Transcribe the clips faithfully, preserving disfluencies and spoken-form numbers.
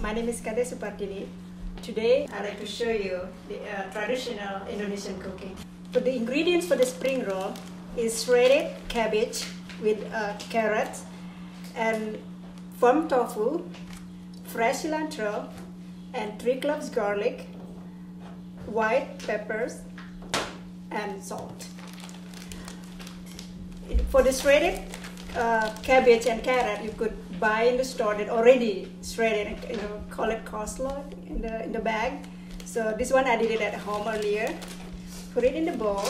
My name is Kadek Supartini. Today, I'd like to show you the uh, traditional Indonesian cooking. So the ingredients for the spring roll is shredded cabbage with uh, carrots and firm tofu, fresh cilantro, and three cloves garlic, white peppers, and salt. For the shredded uh, cabbage and carrot, you could buy in the store that already shredded, you know, call it coleslaw in the in the bag. So this one I did it at home earlier. Put it in the bowl,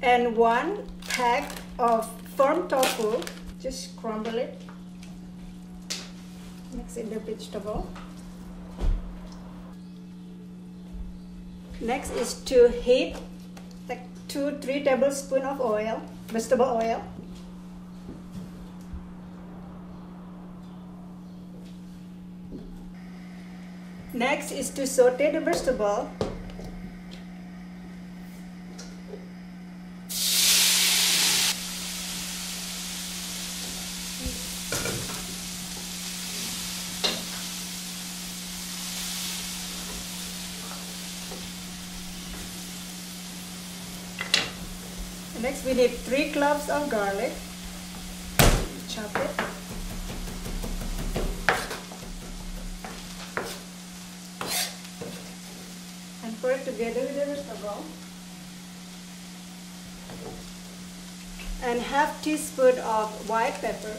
and one pack of firm tofu. Just crumble it. Mix in the vegetable. Next is to heat like two, three tablespoons of oil, vegetable oil. Next is to saute the vegetable. Next, we need three cloves of garlic. Chop it. And put it together with the vegetable. And half teaspoon of white pepper.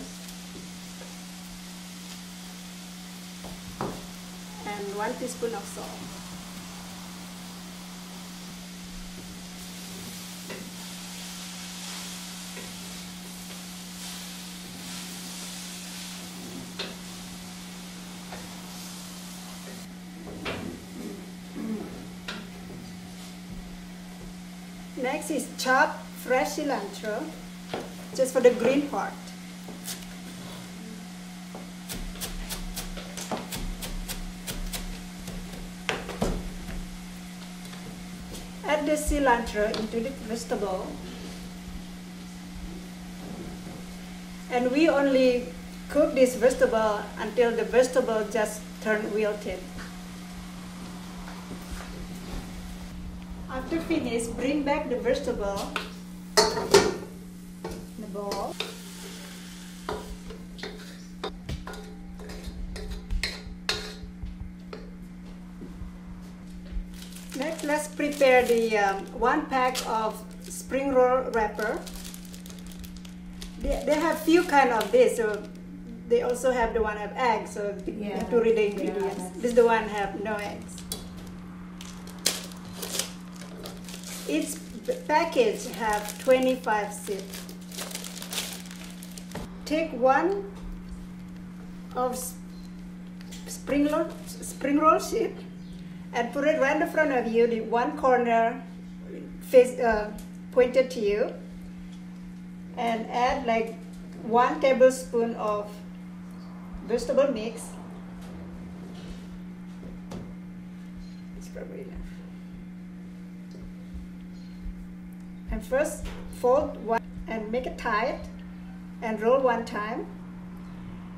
And one teaspoon of salt. Next is chopped fresh cilantro, just for the green part. Add the cilantro into the vegetable. And we only cook this vegetable until the vegetable just turns wilted. After finish, bring back the vegetable in the bowl. Next, let's prepare the um, one pack of spring roll wrapper. They, they have few kind of this, so they also have the one have eggs, so you yeah. have to read the ingredients. Yeah. This the one have no eggs. Each package have twenty-five seeds. Take one of spring roll, spring roll sheet and put it right in front of you, the one corner face uh, pointed to you, and add like one tablespoon of vegetable mix. It's probably enough. And first fold one and make it tight and roll one time,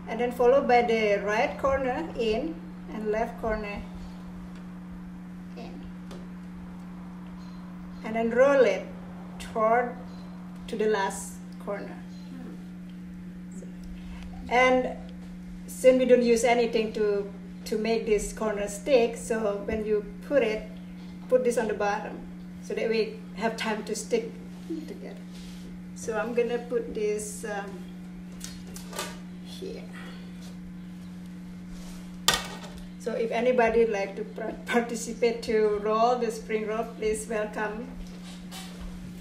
and then followed by the right corner in and left corner in, and then roll it toward to the last corner. And since we don't use anything to to make this corner stick, so when you put it, put this on the bottom, so that we have time to stick together. So I'm gonna put this um, here. So if anybody like to participate to roll the spring roll, please welcome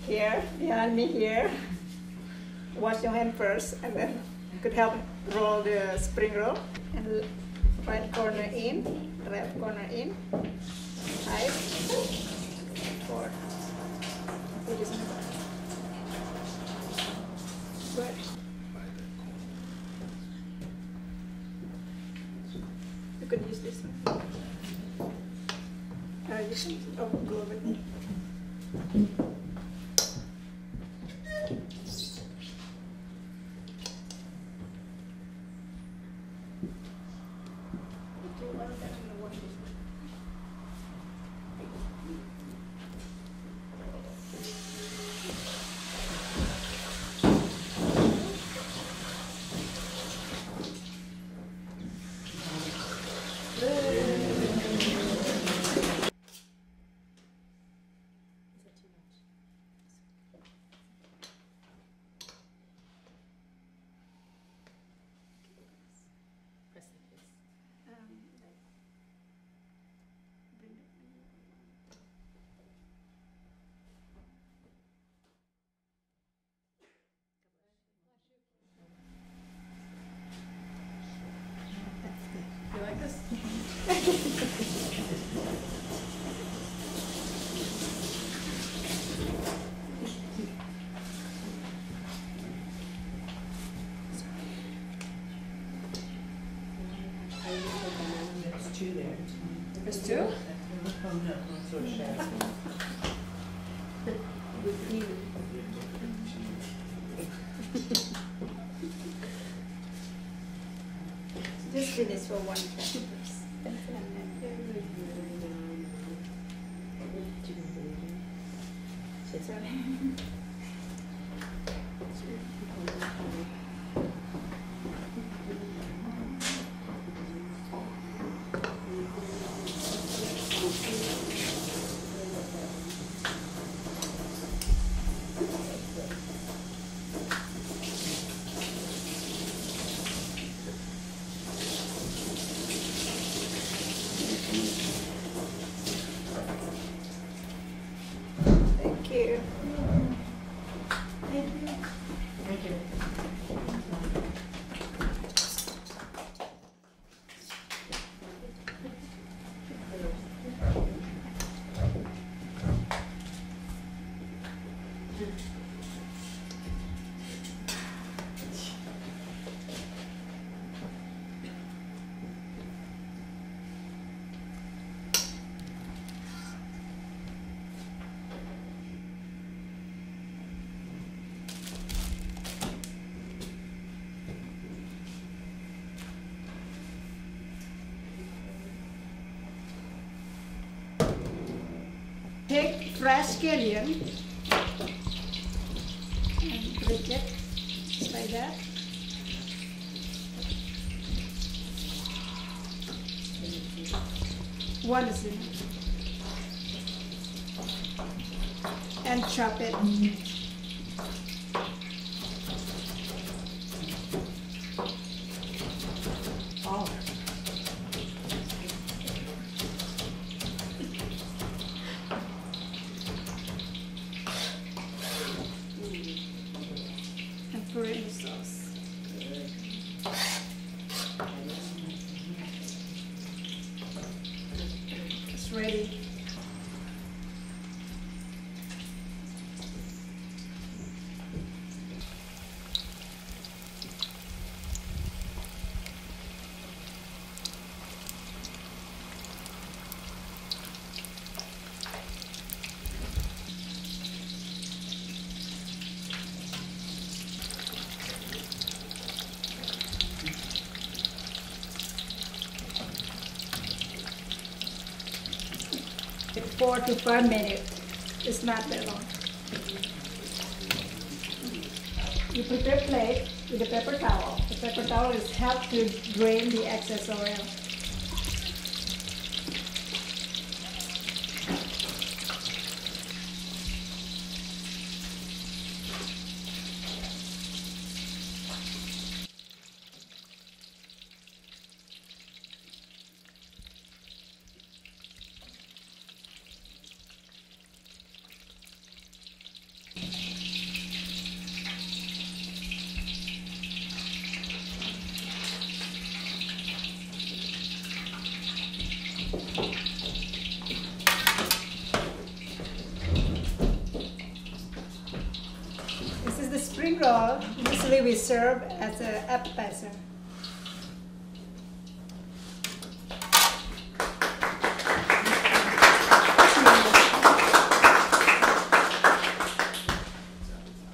here, behind me here. Wash your hand first, and then you could help roll the spring roll. And right corner in, left corner in, tight. Four. Put this in the bowl. You could use this one. Uh, you can oh, go over there. Two there. There's two? Oh no, that's what she asked me. With you. Just do this for one person. That's it. Take fresh scallion and break it like that. One is in. And chop it. Mm-hmm. Ready. Four to five minutes. It's not that long. You prepare plate with a paper towel. The paper towel is help to drain the excess oil. This is the spring roll. Usually we serve as an appetizer.